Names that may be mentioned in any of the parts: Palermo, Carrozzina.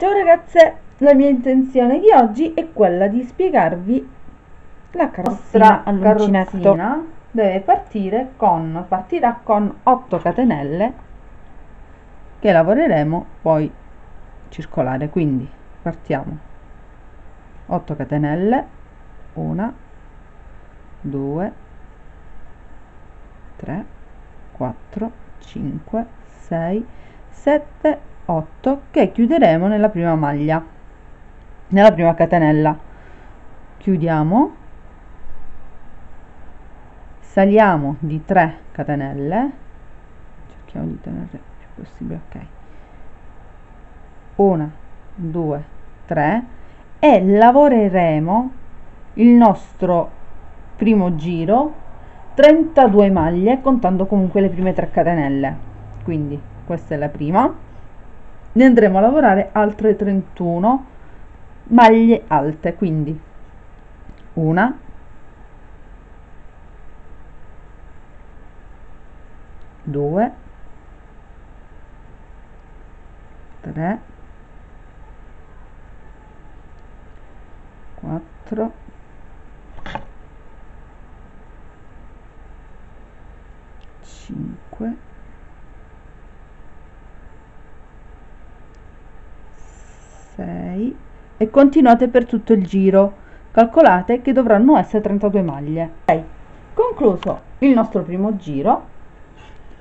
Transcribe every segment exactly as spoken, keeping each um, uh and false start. Ciao ragazze, la mia intenzione di oggi è quella di spiegarvi la carrozzina all'uncinetto. Deve partire con, partirà con otto catenelle che lavoreremo poi circolare, quindi partiamo otto catenelle, uno, due, tre, quattro, cinque, sei, sette, otto che chiuderemo nella prima maglia, nella prima catenella. Chiudiamo, saliamo di tre catenelle, cerchiamo di tenere il più possibile, ok, uno, due, tre e lavoreremo il nostro primo giro trentadue maglie, contando comunque le prime tre catenelle, quindi questa è la prima, ne andremo a lavorare altre trentuno maglie alte, quindi uno, due, tre, quattro, cinque, sei e continuate per tutto il giro. Calcolate che dovranno essere trentadue maglie. Ok, concluso il nostro primo giro,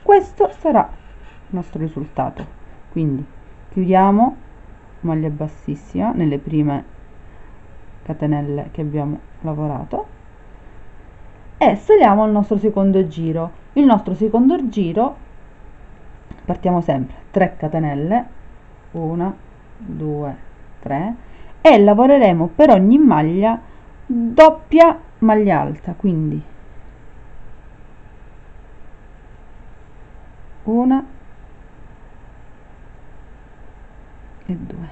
questo sarà il nostro risultato. Quindi chiudiamo maglia bassissima nelle prime catenelle che abbiamo lavorato e saliamo al nostro secondo giro. Il nostro secondo giro partiamo sempre tre catenelle, uno, due, tre e lavoreremo per ogni maglia doppia maglia alta, quindi una e due,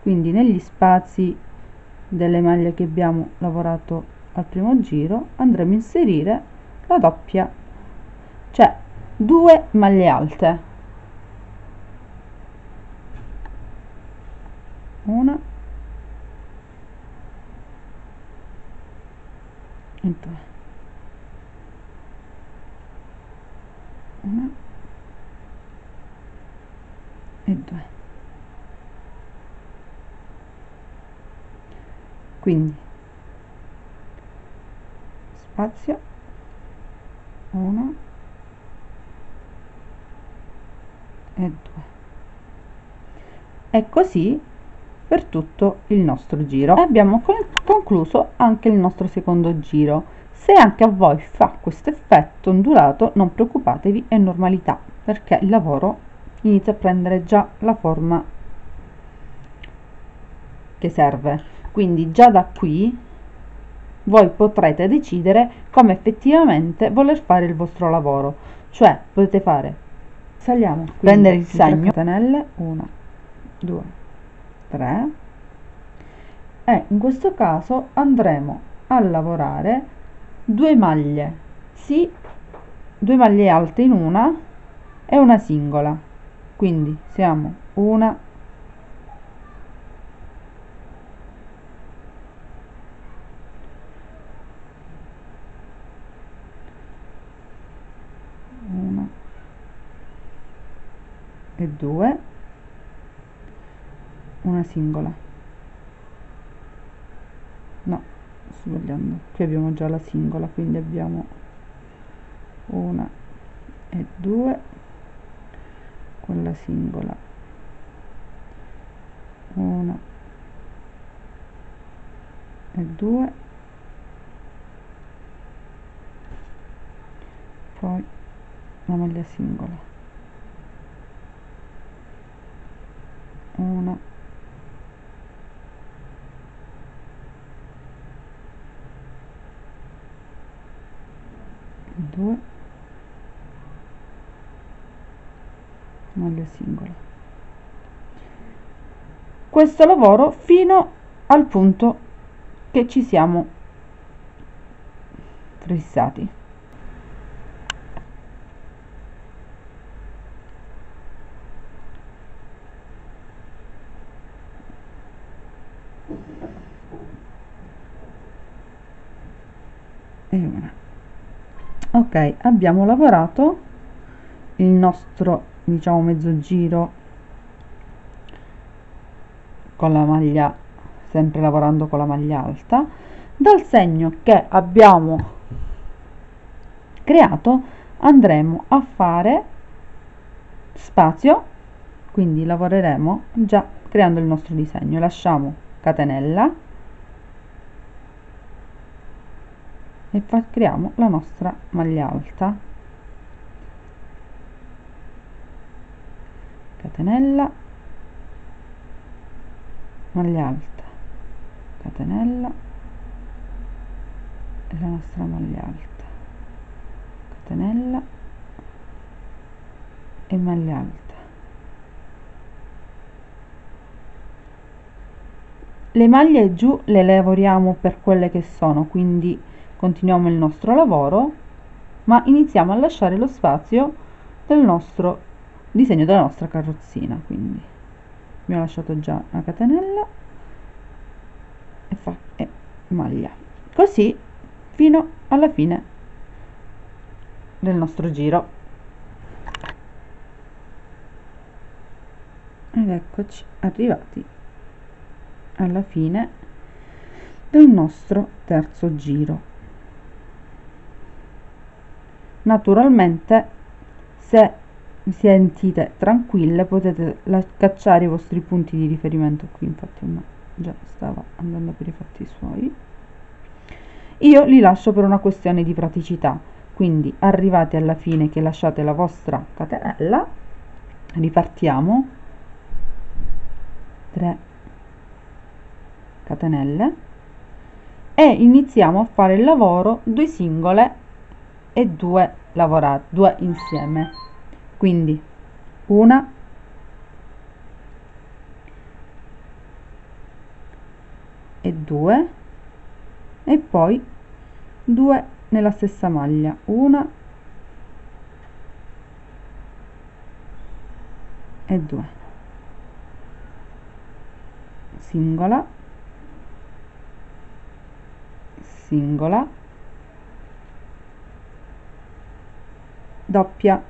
quindi negli spazi delle maglie che abbiamo lavorato al primo giro andremo a inserire la doppia, cioè due maglie alte, una e due, una e due. Quindi spazio, uno e due, e così per tutto il nostro giro. E abbiamo concluso anche il nostro secondo giro. Se anche a voi fa questo effetto ondulato, non preoccupatevi, è normalità, perché il lavoro inizia a prendere già la forma che serve. Quindi già da qui voi potrete decidere come effettivamente voler fare il vostro lavoro, cioè potete fare, saliamo, prendere il segno, catenelle, uno, due, tre e in questo caso andremo a lavorare due maglie, sì, due maglie alte in una e una singola, quindi siamo una e due, una singola, no, sto sbagliando, qui abbiamo già la singola, quindi abbiamo una e due con la singola, una e due, poi la maglia singola, una due maglia singola. Questo lavoro fino al punto che ci siamo fissati. e una. Ok, abbiamo lavorato il nostro, diciamo, mezzo giro con la maglia, sempre lavorando con la maglia alta. Dal segno che abbiamo creato andremo a fare spazio, quindi lavoreremo già creando il nostro disegno. Lasciamo catenella e creiamo la nostra maglia alta, catenella, maglia alta, catenella e la nostra maglia alta, catenella e maglia alta. Le maglie giù le lavoriamo per quelle che sono, quindi continuiamo il nostro lavoro, ma iniziamo a lasciare lo spazio del nostro disegno, della nostra carrozzina. Quindi abbiamo lasciato già una catenella e, fa, e maglia, così fino alla fine del nostro giro. Ed eccoci arrivati alla fine del nostro terzo giro. Naturalmente, se vi sentite tranquille, potete cacciare i vostri punti di riferimento qui. Infatti ma già stava andando per i fatti suoi, io li lascio per una questione di praticità. Quindi arrivate alla fine che lasciate la vostra catenella, ripartiamo, tre catenelle, e iniziamo a fare il lavoro due singole e due lavorate, due insieme. Quindi una e due, e poi due nella stessa maglia, una e due, singola, singola, doppia,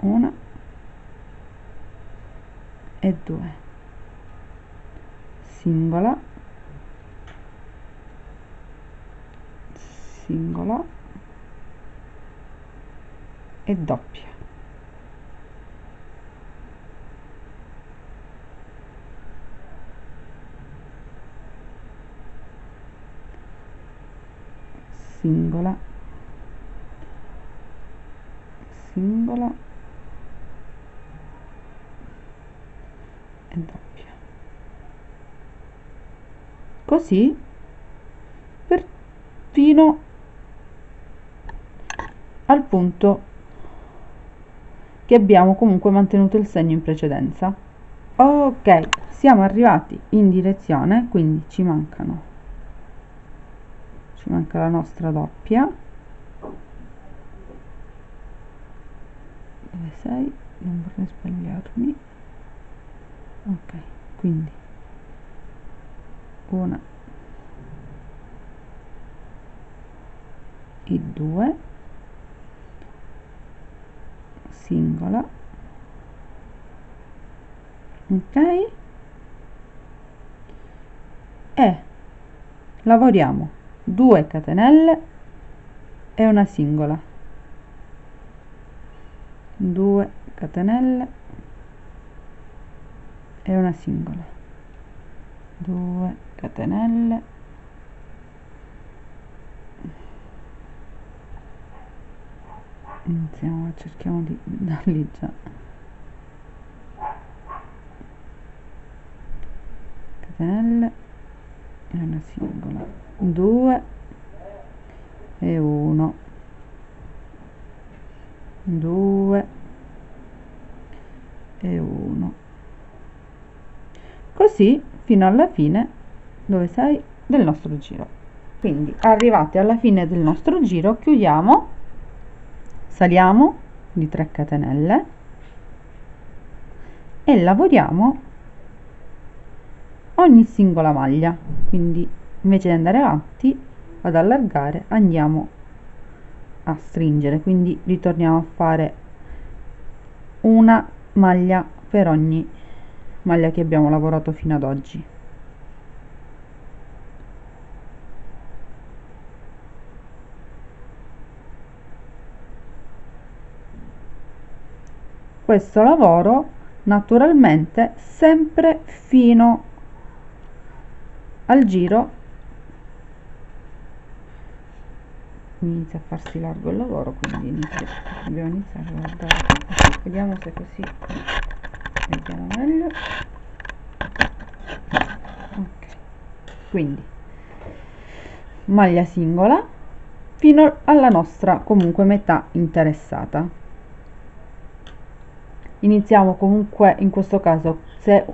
una e due, singola, singola e doppia. Singola, singola e doppia, così per fino al punto che abbiamo comunque mantenuto il segno in precedenza. Ok, siamo arrivati in direzione, quindi ci mancano ci manca la nostra doppia. Dove sei? Non vorrei sbagliarmi. Ok, quindi una e due, singola, ok, e lavoriamo due catenelle e una singola, due catenelle e una singola, due catenelle iniziamo, cerchiamo di darli già, catenelle e una singola, due e uno, due e uno, così fino alla fine, dove sei, del nostro giro. Quindi arrivati alla fine del nostro giro, chiudiamo, saliamo di tre catenelle e lavoriamo ogni singola maglia, quindi invece di andare avanti ad allargare andiamo a stringere, quindi ritorniamo a fare una maglia per ogni maglia che abbiamo lavorato fino ad oggi. Questo lavoro naturalmente sempre fino al giro, inizia a farsi largo il lavoro, quindi inizio, dobbiamo iniziare a guardare, vediamo se così vediamo meglio. Ok, quindi maglia singola fino alla nostra comunque metà interessata. Iniziamo comunque, in questo caso, se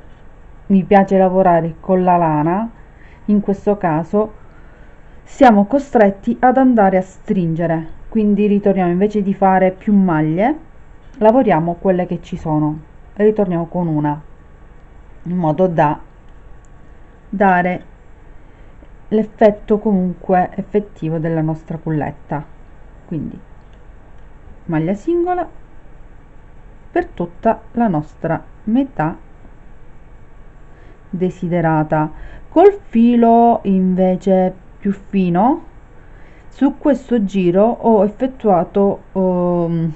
mi piace lavorare con la lana, in questo caso siamo costretti ad andare a stringere, quindi ritorniamo, invece di fare più maglie lavoriamo quelle che ci sono e ritorniamo con una, in modo da dare l'effetto comunque effettivo della nostra culletta. Quindi maglia singola per tutta la nostra metà desiderata. Col filo invece più fino, su questo giro ho effettuato um,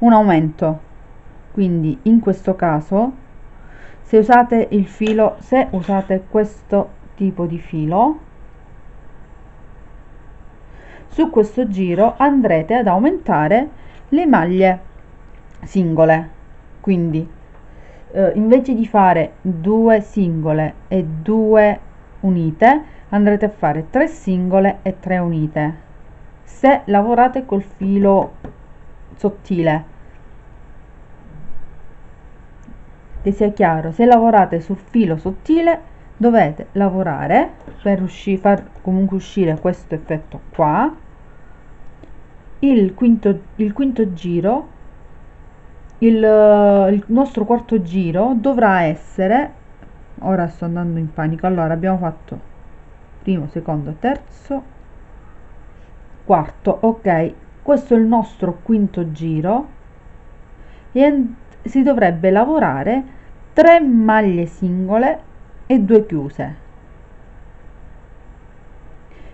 un aumento, quindi in questo caso se usate il filo, se usate questo tipo di filo, su questo giro andrete ad aumentare le maglie singole, quindi eh, invece di fare due singole e due unite andrete a fare tre singole e tre unite se lavorate col filo sottile. Che sia chiaro, se lavorate sul filo sottile dovete lavorare per usci- far comunque uscire questo effetto qua, il quinto, il quinto giro Il, il nostro quarto giro dovrà essere, ora sto andando in panico, allora abbiamo fatto primo, secondo, terzo, quarto, ok, questo è il nostro quinto giro e si dovrebbe lavorare tre maglie singole e due chiuse.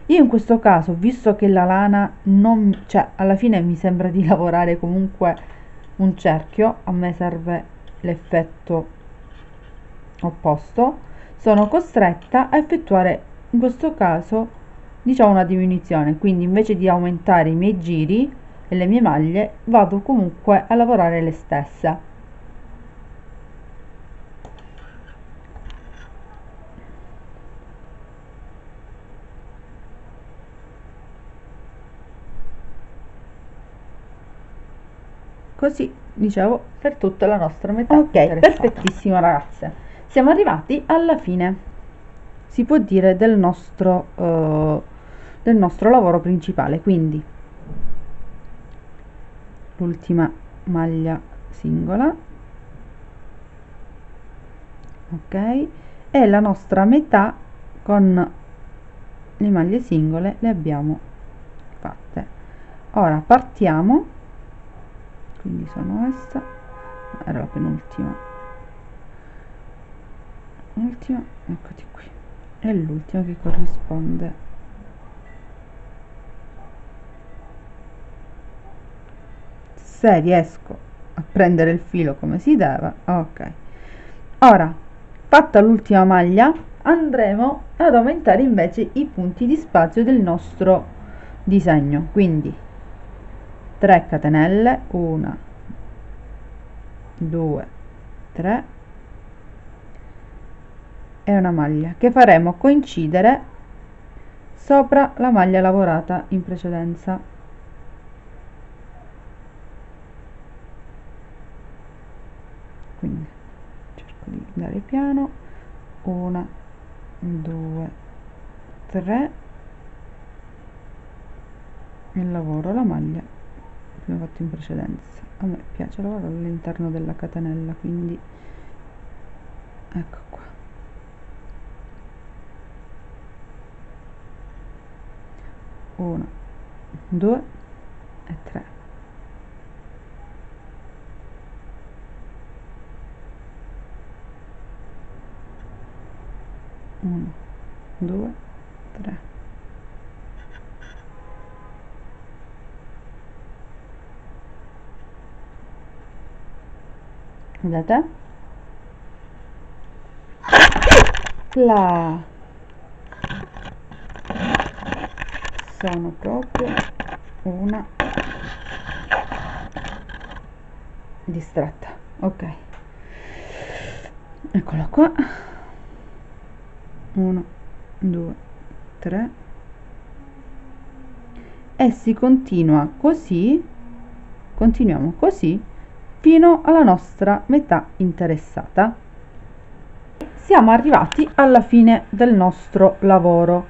Io in questo caso, visto che la lana non, cioè alla fine mi sembra di lavorare comunque un cerchio, a me serve l'effetto opposto, sono costretta a effettuare in questo caso diciamo una diminuzione, quindi invece di aumentare i miei giri e le mie maglie vado comunque a lavorare le stesse. Così, dicevo, per tutta la nostra metà. Ok, perfettissimo ragazze, siamo arrivati alla fine, si può dire, del nostro eh, del nostro lavoro principale. Quindi l'ultima maglia singola, ok, e la nostra metà con le maglie singole le abbiamo fatte. Ora partiamo, quindi sono questa, era la penultima, l'ultima, eccoti qui, è l'ultima che corrisponde se riesco a prendere il filo come si deve. Ok, ora fatta l'ultima maglia andremo ad aumentare invece i punti di spazio del nostro disegno, quindi tre catenelle, uno, due, tre e una maglia che faremo coincidere sopra la maglia lavorata in precedenza. Quindi cerco di andare piano, uno, due, tre e lavoro la maglia come fatto in precedenza. A me piace lavorare all'interno della catenella, quindi ecco qua. uno, due e tre. uno, due, tre. Vedete? La sono proprio una distratta. Ok, eccola qua. Uno, due, tre e si continua così, continuiamo così fino alla nostra metà interessata. Siamo arrivati alla fine del nostro lavoro.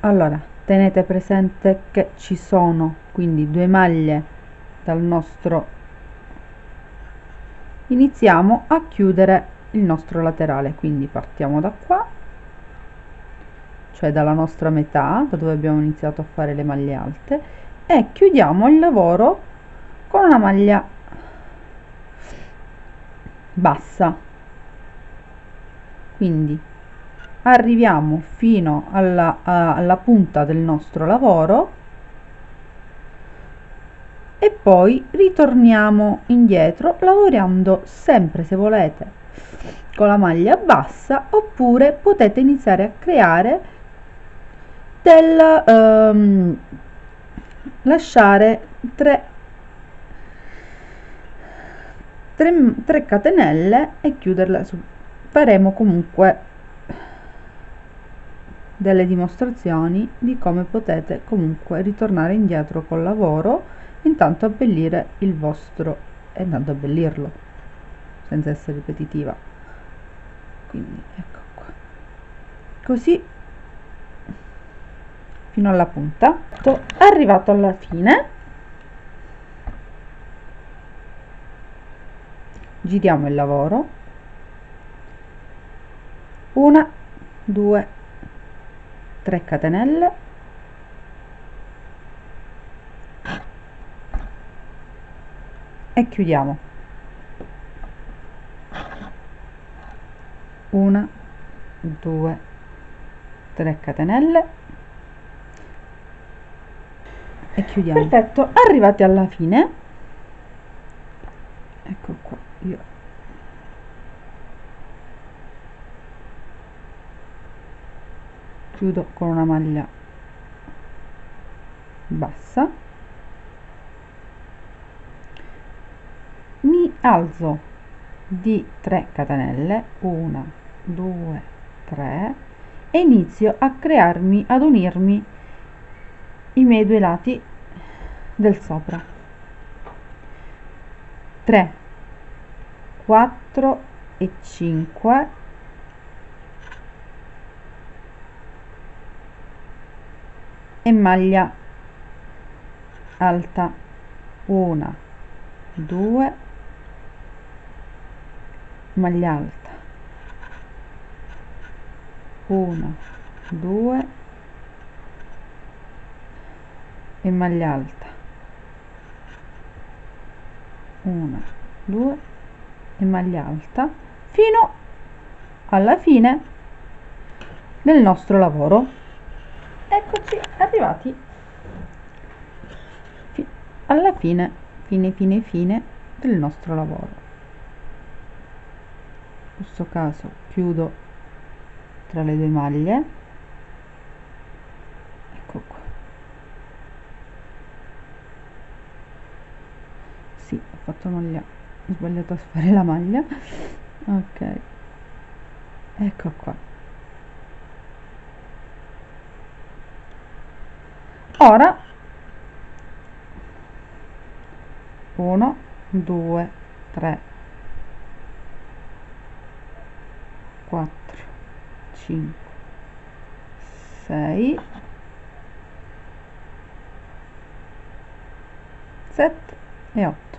Allora tenete presente che ci sono quindi due maglie dal nostro, iniziamo a chiudere il nostro laterale, quindi partiamo da qua, cioè dalla nostra metà, da dove abbiamo iniziato a fare le maglie alte, e chiudiamo il lavoro con una maglia bassa. Quindi arriviamo fino alla, a, alla punta del nostro lavoro e poi ritorniamo indietro lavorando sempre, se volete, con la maglia bassa, oppure potete iniziare a creare del ehm, lasciare tre tre catenelle e chiuderla su. Faremo comunque delle dimostrazioni di come potete comunque ritornare indietro col lavoro, intanto abbellire il vostro e andando a abbellirlo senza essere ripetitiva. Quindi ecco qua, così fino alla punta. Sono arrivato alla fine, giriamo il lavoro, una, due, tre catenelle, e chiudiamo, una, due, tre catenelle e chiudiamo. Perfetto, arrivati alla fine, ecco qua. Io chiudo con una maglia bassa, mi alzo di tre catenelle, uno, due, tre, e inizio a crearmi, ad unirmi i miei due lati del sopra. Tre, quattro e cinque, e maglia alta, uno, due, maglia alta, uno, due e maglia alta, uno, due e maglia alta, fino alla fine del nostro lavoro. Eccoci arrivati alla fine fine fine fine del nostro lavoro. In questo caso chiudo tra le due maglie, ecco qua, sì, ho fatto maglia, ho sbagliato a fare la maglia, ok, ecco qua. Ora uno, due, tre, quattro, cinque, sei, sette e otto.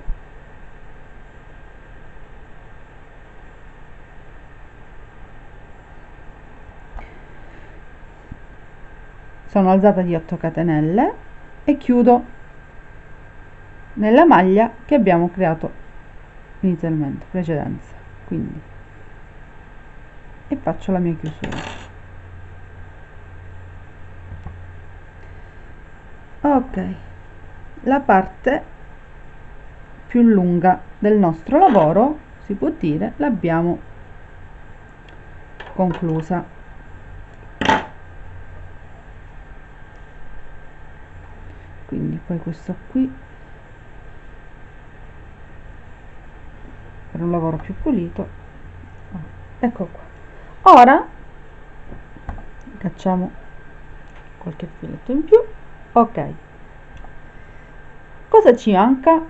sono alzata di otto catenelle e chiudo nella maglia che abbiamo creato inizialmente precedenza, quindi, e faccio la mia chiusura. Ok, la parte più lunga del nostro lavoro, si può dire, l'abbiamo conclusa. Quindi poi questo qui, per un lavoro più pulito, oh, ecco qua. Ora facciamo qualche filetto in più. Ok, cosa ci manca?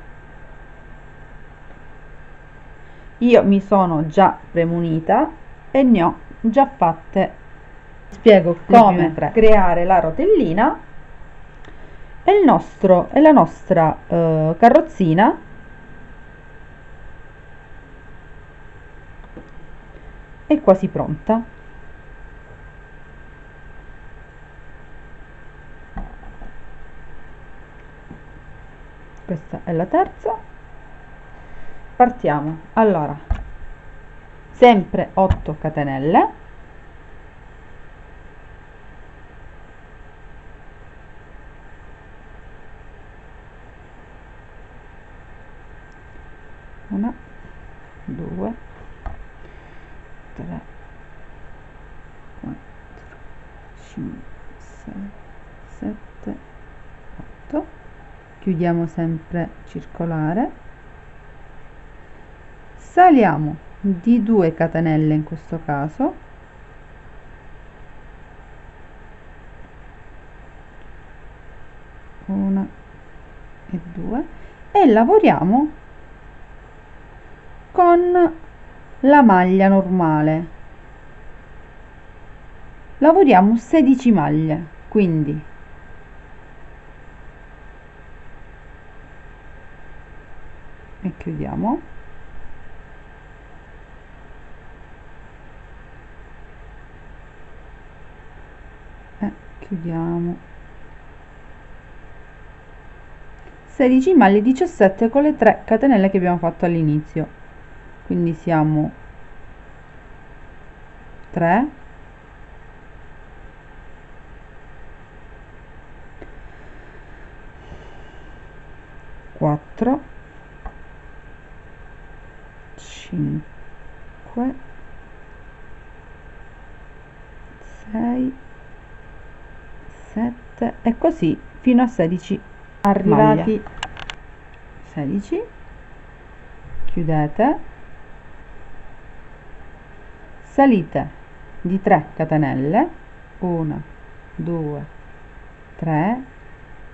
Io mi sono già premunita e ne ho già fatte, spiego come creare la rotellina e il nostro e la nostra eh, carrozzina è quasi pronta. Questa è la terza. Partiamo allora, sempre otto catenelle, una, due, tre, quattro, cinque, sei, sette, otto. Chiudiamo sempre circolare, saliamo di due catenelle in questo caso, una e due, e lavoriamo con la maglia normale. Lavoriamo sedici maglie, quindi e chiudiamo, e chiudiamo sedici maglie, diciassette con le tre catenelle che abbiamo fatto all'inizio, quindi siamo tre, quattro, cinque, sei, sette e così fino a sedici arrivati. Sedici, chiudete, salite di tre catenelle, uno, due, tre,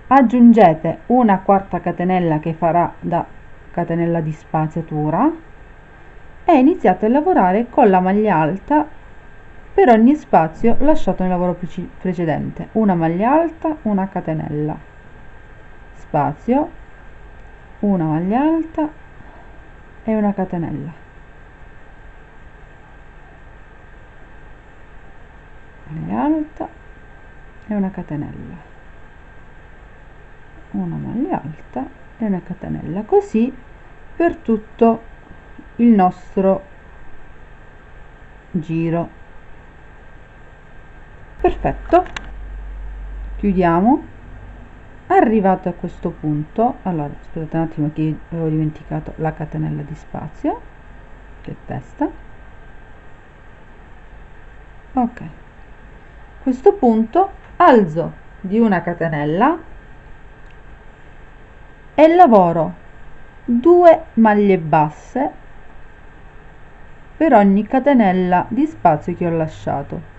aggiungete una quarta catenella che farà da catenella di spaziatura e iniziate a lavorare con la maglia alta per ogni spazio lasciato nel lavoro precedente. Una maglia alta, una catenella, spazio, una maglia alta e una catenella, maglia alta e una catenella, una maglia alta e una catenella, così per tutto il nostro giro. Perfetto, chiudiamo. Arrivato a questo punto, allora scusate un attimo che avevo dimenticato la catenella di spazio, che testa. Ok, a questo punto alzo di una catenella e lavoro due maglie basse per ogni catenella di spazio che ho lasciato.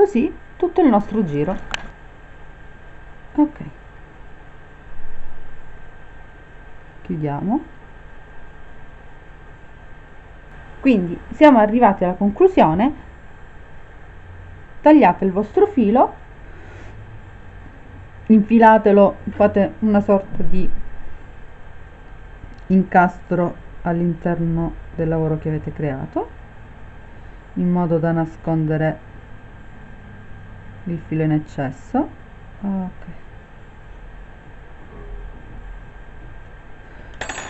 così tutto il nostro giro. Ok, chiudiamo. Quindi siamo arrivati alla conclusione. Tagliate il vostro filo, infilatelo, fate una sorta di incastro all'interno del lavoro che avete creato, in modo da nascondere il filo in eccesso. Ok,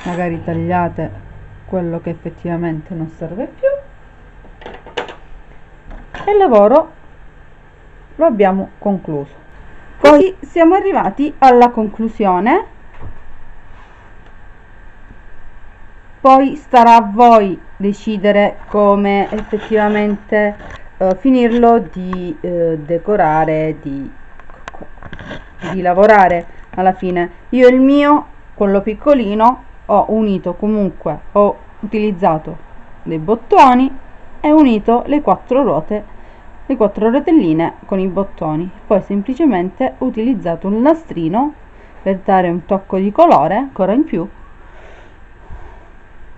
magari tagliate quello che effettivamente non serve più, e il lavoro lo abbiamo concluso. Così siamo arrivati alla conclusione. Poi starà a voi decidere come effettivamente eh, finirlo di eh, decorare, di, di lavorare alla fine. Io il mio, quello piccolino, ho unito comunque, ho utilizzato dei bottoni e unito le quattro ruote, le quattro rotelline con i bottoni. Poi semplicemente ho utilizzato un lastrino per dare un tocco di colore ancora in più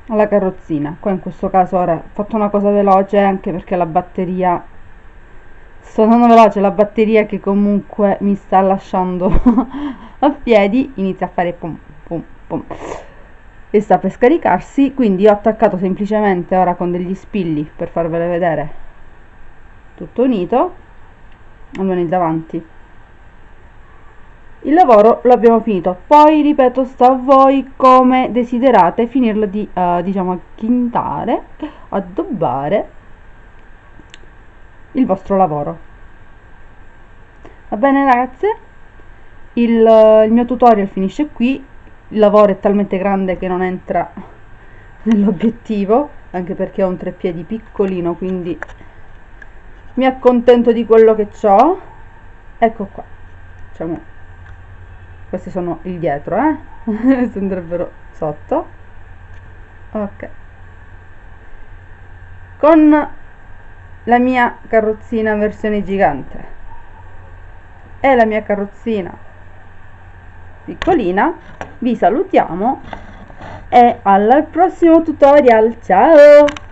alla carrozzina. Qua in questo caso ora ho fatto una cosa veloce, anche perché la batteria, sto andando veloce, la batteria che comunque mi sta lasciando a piedi, inizia a fare pom pom pom e sta per scaricarsi. Quindi ho attaccato semplicemente ora con degli spilli per farvele vedere tutto unito, almeno il davanti. Il lavoro l'abbiamo finito. Poi ripeto, sta a voi come desiderate finirlo di uh, diciamo acchintare, addobbare il vostro lavoro. Va bene ragazze, il, uh, il mio tutorial finisce qui. Il lavoro è talmente grande che non entra nell'obiettivo, anche perché ho un treppiedi piccolino, quindi mi accontento di quello che ho. Ecco qua, diciamo, questi sono il dietro, eh? Questi andrebbero sotto. Ok, con la mia carrozzina versione gigante e la mia carrozzina piccolina vi salutiamo e al prossimo tutorial. Ciao.